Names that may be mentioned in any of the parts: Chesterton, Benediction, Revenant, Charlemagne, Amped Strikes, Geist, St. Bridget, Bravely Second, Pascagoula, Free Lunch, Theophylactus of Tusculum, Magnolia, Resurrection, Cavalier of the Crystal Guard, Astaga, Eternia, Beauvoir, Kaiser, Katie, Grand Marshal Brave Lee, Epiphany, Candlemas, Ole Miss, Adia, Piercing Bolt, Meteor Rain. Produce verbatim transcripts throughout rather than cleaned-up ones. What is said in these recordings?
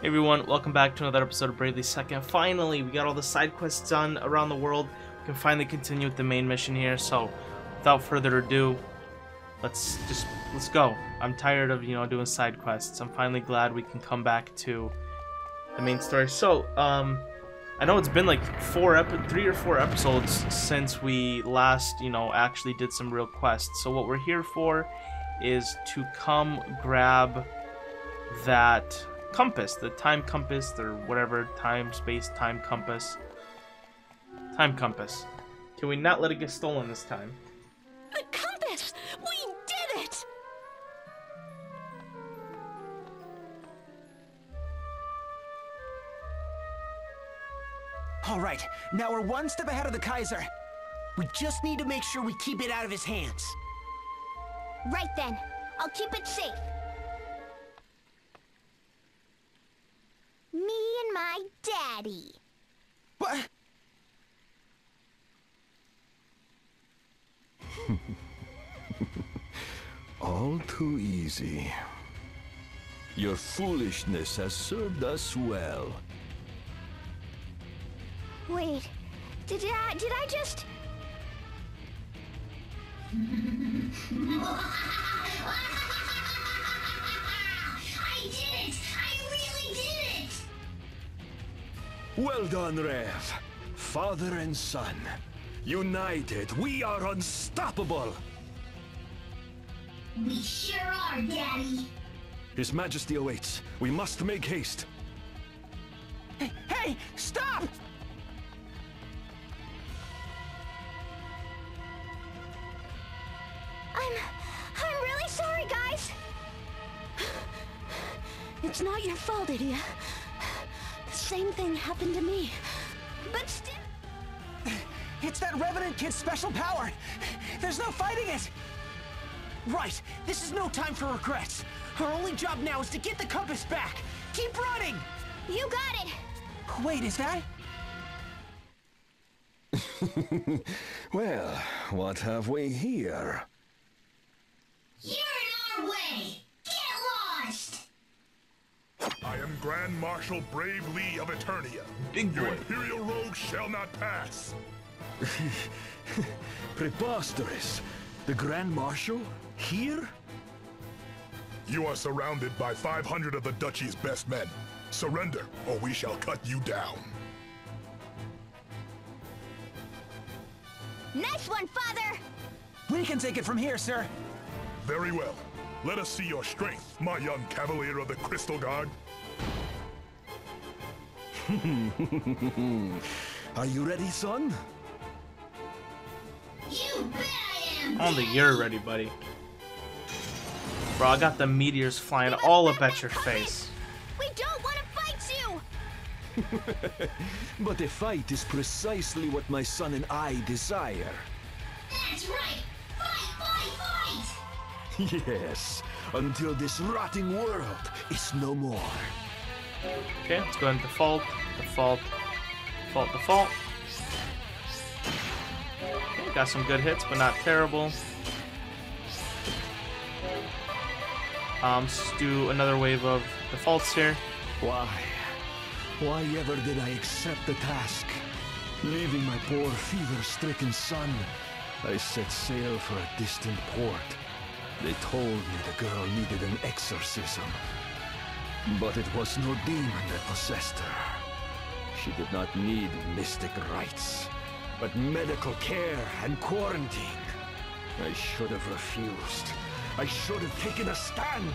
Hey everyone, welcome back to another episode of Bravely Second. Finally, we got all the side quests done around the world. We can finally continue with the main mission here. So, without further ado, let's just let's go. I'm tired of you know doing side quests. I'm finally glad we can come back to the main story. So, um, I know it's been like four epi- three or four episodes since we last you know actually did some real quests. So what we're here for is to come grab that compass, the time compass, or whatever, time, space, time compass. Time compass. Can we not let it get stolen this time? The compass! We did it! Alright, now we're one step ahead of the Kaiser. We just need to make sure we keep it out of his hands. Right then, I'll keep it safe. Me and my daddy. What? All too easy. Your foolishness has served us well. Wait, did I, did I just... I did it! Well done, Rev. Father and son. United, we are unstoppable! We sure are, Daddy. His Majesty awaits. We must make haste. Hey, hey, stop! I'm... I'm really sorry, guys. It's not your fault, Adia. Same thing happened to me, but still... It's that Revenant kid's special power! There's no fighting it! Right, this is no time for regrets. Our only job now is to get the compass back! Keep running! You got it! Wait, is that... Well, what have we here? You're in our way! Get lost! I am Grand Marshal Brave Lee of Eternia. Big boy. Your Imperial Rogue shall not pass. Preposterous. The Grand Marshal? Here? You are surrounded by five hundred of the Duchy's best men. Surrender, or we shall cut you down. Nice one, Father! We can take it from here, sir. Very well. Let us see your strength, my young Cavalier of the Crystal Guard. Are you ready, son? You bet I am. Only you're ready, buddy. Bro, I got the meteors flying all up at your face. We don't want to fight you. But a fight is precisely what my son and I desire. That's right. Fight, fight, fight. Yes, until this rotting world is no more. Okay, let's go ahead and default, default, default, default. Okay, got some good hits, but not terrible. Um, let's do another wave of defaults here. Why? Why ever did I accept the task? Leaving my poor fever-stricken son, I set sail for a distant port. They told me the girl needed an exorcism, but it was no demon that possessed her. She did not need mystic rites, but medical care and quarantine. I should have refused. I should have taken a stand.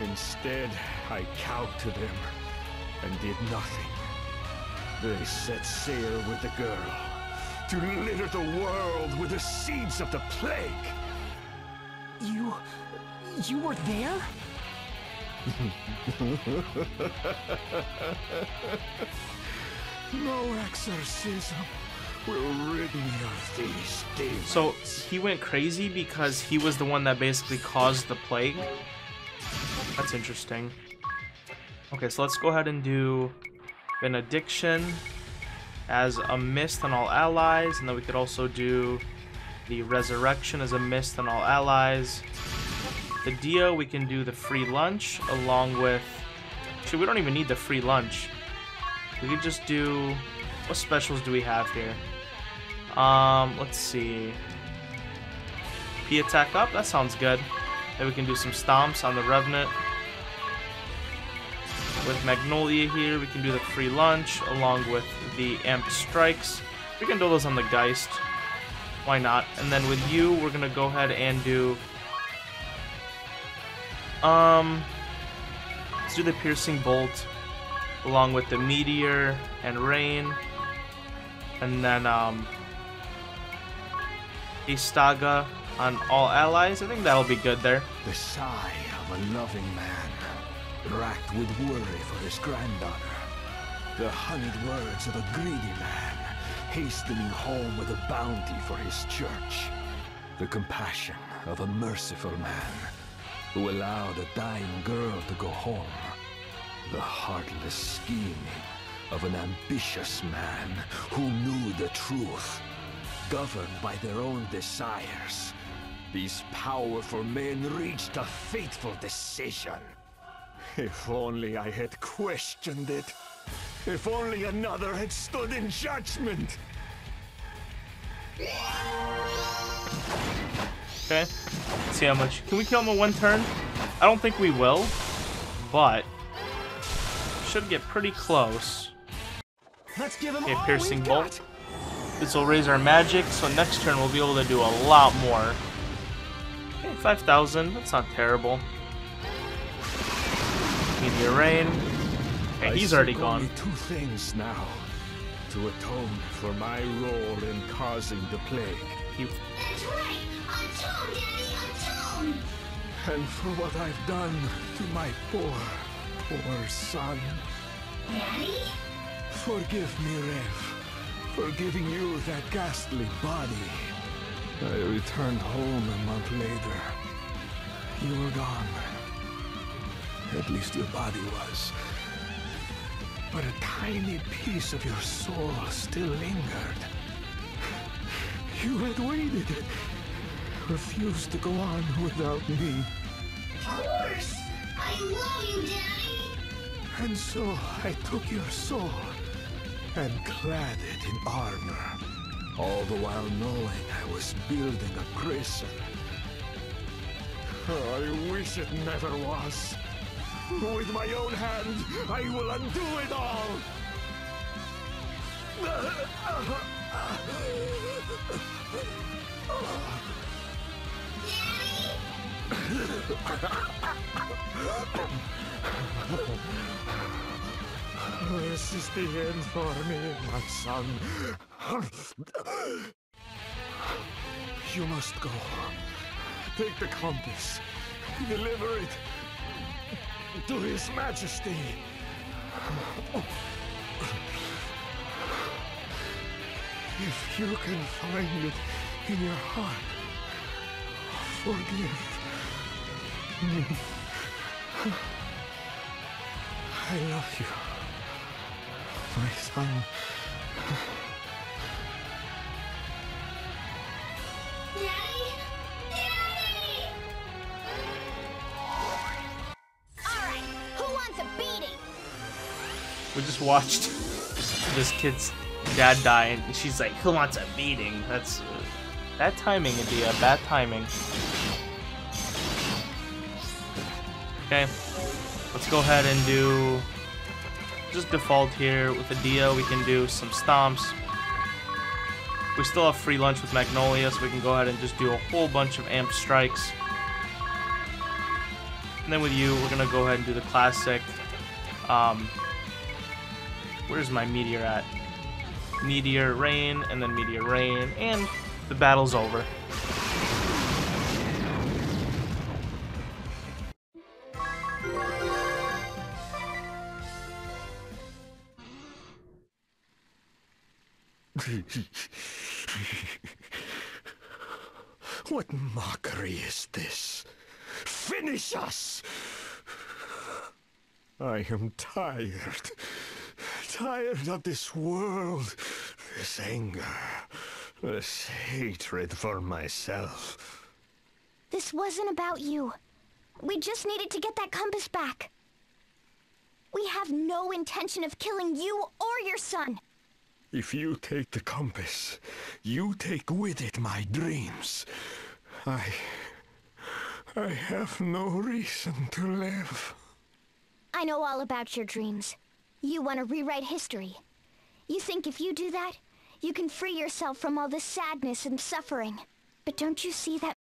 Instead, I cowed to them and did nothing. They set sail with the girl to litter the world with the seeds of the plague. You... you were there? No exorcism will rid me of these demons. So, he went crazy because he was the one that basically caused the plague? That's interesting. Okay, so let's go ahead and do Benediction as a mist on all allies, and then we could also do... the Resurrection is a mist on all allies. The Dio, we can do the Free Lunch along with Actually, we don't even need the free lunch. We could just do... What specials do we have here? Um, let's see. P attack up? That sounds good. Then we can do some stomps on the Revenant. With Magnolia here, we can do the free lunch along with the Amped Strikes. We can do those on the Geist. Why not? And then with you, we're going to go ahead and do... Um... Let's do the Piercing Bolt along with the Meteor and Rain. And then, um... Astaga on all allies. I think that'll be good there. The sigh of a loving man, racked with worry for his granddaughter. The honeyed words of a greedy man, hastening home with a bounty for his church. The compassion of a merciful man, who allowed a dying girl to go home. The heartless scheming of an ambitious man, who knew the truth, governed by their own desires. These powerful men reached a fateful decision. If only I had questioned it. If only another had stood in judgment. Okay. Let's see how much. Can we kill him in one turn? I don't think we will, but should get pretty close. Let's give him okay, Piercing Bolt. This will raise our magic, so next turn we'll be able to do a lot more. Okay, five thousand. That's not terrible. Meteor Rain. Okay, he's already gone. Two things now to atone for my role in causing the plague. You... That's right. Atone, Daddy, atone. And for what I've done to my poor, poor son. Daddy? Forgive me, Rev, for giving you that ghastly body. I returned home a month later. You were gone. At least your body was. But a tiny piece of your soul still lingered. You had waited. Refused to go on without me. Of course! I love you, Daddy! And so I took your soul and clad it in armor. All the while knowing I was building a prison. Oh, I wish it never was. With my own hand, I will undo it all! This is the end for me, my son. You must go. Take the compass. Deliver it to His Majesty. If you can find it in your heart, forgive me. I love you, my son. We just watched this kid's dad die, and she's like, "Who wants a beating?" That's uh, bad timing, Adia. Bad timing. Okay, let's go ahead and do just default here with Adia. We can do some stomps. We still have free lunch with Magnolia, so we can go ahead and just do a whole bunch of Amp Strikes. And then with you, we're gonna go ahead and do the classic. Um, Where's my Meteor at? Meteor Rain, and then Meteor Rain, and the battle's over. What mockery is this? Finish us! I am tired. Tired of this world, this anger, this hatred for myself. This wasn't about you. We just needed to get that compass back. We have no intention of killing you or your son. If you take the compass, you take with it my dreams. I... I have no reason to live. I know all about your dreams. You want to rewrite history. You think if you do that, you can free yourself from all this sadness and suffering. But don't you see that